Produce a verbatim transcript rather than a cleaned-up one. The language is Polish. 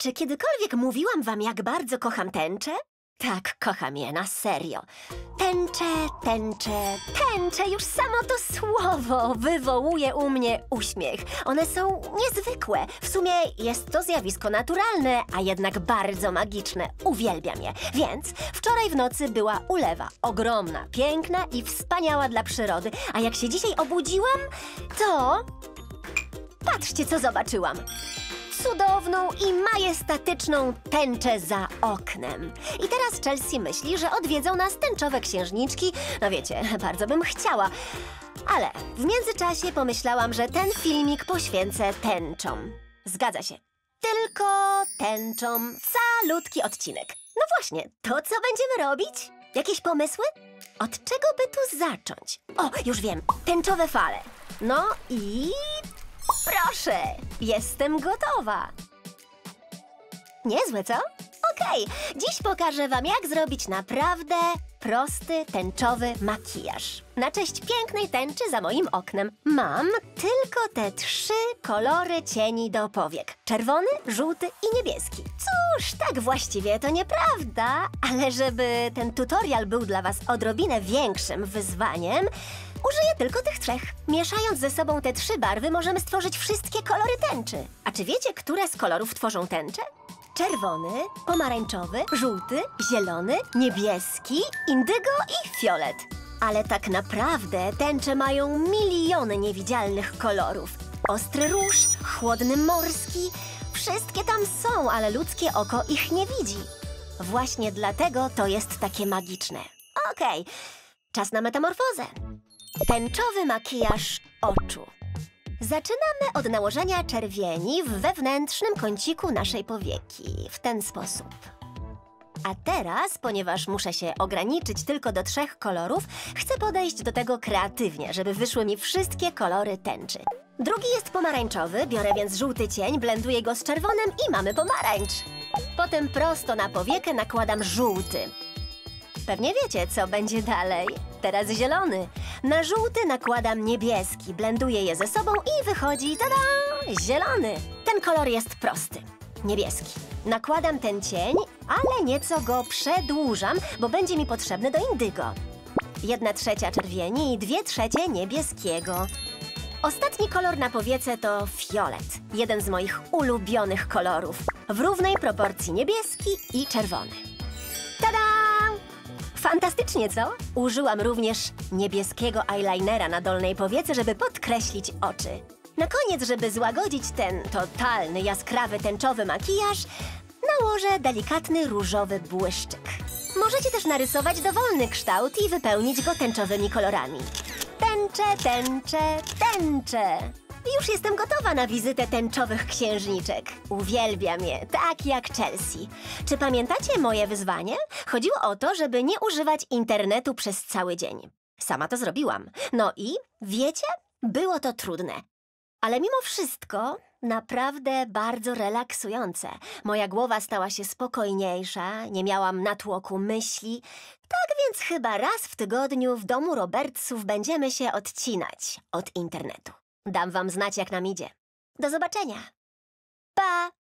Czy kiedykolwiek mówiłam wam, jak bardzo kocham tęczę? Tak, kocham je, na serio. Tęczę, tęczę, tęczę, już samo to słowo wywołuje u mnie uśmiech. One są niezwykłe. W sumie jest to zjawisko naturalne, a jednak bardzo magiczne. Uwielbiam je. Więc wczoraj w nocy była ulewa. Ogromna, piękna i wspaniała dla przyrody. A jak się dzisiaj obudziłam, to... Patrzcie, co zobaczyłam. Cudowną i majestatyczną tęczę za oknem. I teraz Chelsea myśli, że odwiedzą nas tęczowe księżniczki. No wiecie, bardzo bym chciała. Ale w międzyczasie pomyślałam, że ten filmik poświęcę tęczom. Zgadza się. Tylko tęczom. Calutki odcinek. No właśnie, to co będziemy robić? Jakieś pomysły? Od czego by tu zacząć? O, już wiem. Tęczowe fale. No i... Proszę! Jestem gotowa! Niezłe, co? Okej, dziś pokażę wam, jak zrobić naprawdę prosty, tęczowy makijaż. Na cześć pięknej tęczy za moim oknem. Mam tylko te trzy kolory cieni do powiek. Czerwony, żółty i niebieski. Cóż, tak właściwie to nieprawda, ale żeby ten tutorial był dla was odrobinę większym wyzwaniem, użyję tylko tych trzech. Mieszając ze sobą te trzy barwy, możemy stworzyć wszystkie kolory tęczy. A czy wiecie, które z kolorów tworzą tęczę? Czerwony, pomarańczowy, żółty, zielony, niebieski, indygo i fiolet. Ale tak naprawdę tęcze mają miliony niewidzialnych kolorów. Ostry róż, chłodny morski, wszystkie tam są, ale ludzkie oko ich nie widzi. Właśnie dlatego to jest takie magiczne. Okej, czas na metamorfozę. Tęczowy makijaż oczu. Zaczynamy od nałożenia czerwieni w wewnętrznym kąciku naszej powieki, w ten sposób. A teraz, ponieważ muszę się ograniczyć tylko do trzech kolorów, chcę podejść do tego kreatywnie, żeby wyszły mi wszystkie kolory tęczy. Drugi jest pomarańczowy, biorę więc żółty cień, blenduję go z czerwonym i mamy pomarańcz. Potem prosto na powiekę nakładam żółty. Pewnie wiecie, co będzie dalej. Teraz zielony. Na żółty nakładam niebieski, blenduję je ze sobą i wychodzi, tada, zielony. Ten kolor jest prosty, niebieski. Nakładam ten cień, ale nieco go przedłużam, bo będzie mi potrzebny do indygo. Jedna trzecia czerwieni i dwie trzecie niebieskiego. Ostatni kolor na powiece to fiolet, jeden z moich ulubionych kolorów. W równej proporcji niebieski i czerwony. Tada! Fantastycznie, co? Użyłam również niebieskiego eyelinera na dolnej powiece, żeby podkreślić oczy. Na koniec, żeby złagodzić ten totalny, jaskrawy, tęczowy makijaż, nałożę delikatny, różowy błyszczyk. Możecie też narysować dowolny kształt i wypełnić go tęczowymi kolorami. Tęcze, tęcze, tęcze! Już jestem gotowa na wizytę tęczowych księżniczek. Uwielbiam je, tak jak Chelsea. Czy pamiętacie moje wyzwanie? Chodziło o to, żeby nie używać internetu przez cały dzień. Sama to zrobiłam. No i wiecie, było to trudne. Ale mimo wszystko naprawdę bardzo relaksujące. Moja głowa stała się spokojniejsza, nie miałam natłoku myśli. Tak więc chyba raz w tygodniu w domu Robertsów będziemy się odcinać od internetu. Dam wam znać, jak nam idzie. Do zobaczenia. Pa!